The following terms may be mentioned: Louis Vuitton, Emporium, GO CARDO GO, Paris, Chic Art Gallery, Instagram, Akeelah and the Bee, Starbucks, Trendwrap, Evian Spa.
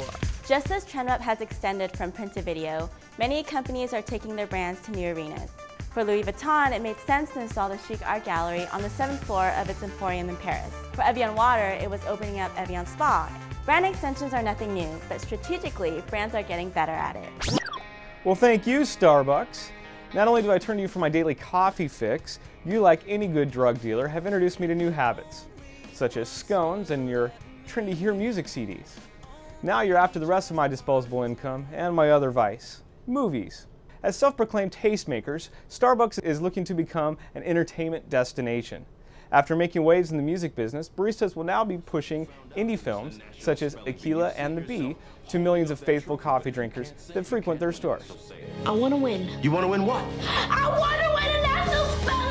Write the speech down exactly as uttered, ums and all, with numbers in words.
store. Just as Trendwrap has extended from print to video, many companies are taking their brands to new arenas. For Louis Vuitton, it made sense to install the Chic Art Gallery on the seventh floor of its Emporium in Paris. For Evian Water, it was opening up Evian Spa. Brand extensions are nothing new, but strategically, brands are getting better at it. Well, thank you, Starbucks. Not only do I turn to you for my daily coffee fix, you, like any good drug dealer, have introduced me to new habits, such as scones and your trendy Hear Music C Ds. Now you're after the rest of my disposable income and my other vice, movies. As self-proclaimed tastemakers, Starbucks is looking to become an entertainment destination. After making waves in the music business, baristas will now be pushing indie films such as Akeelah and the Bee to millions of faithful coffee drinkers that frequent their stores. I want to win. You want to win what? I want to win a national spell!